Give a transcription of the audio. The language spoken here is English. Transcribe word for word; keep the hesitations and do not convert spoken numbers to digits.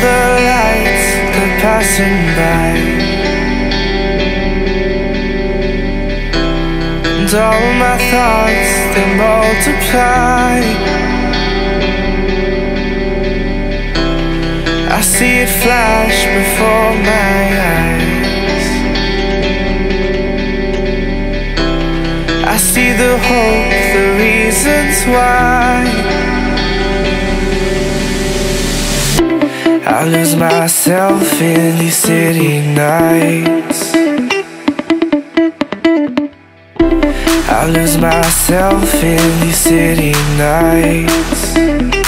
the lights are passing by, and all my thoughts, they multiply. I see it flash before my eyes. I see the hope, the reasons why. I lose myself in these city nights. I lose myself in these city nights.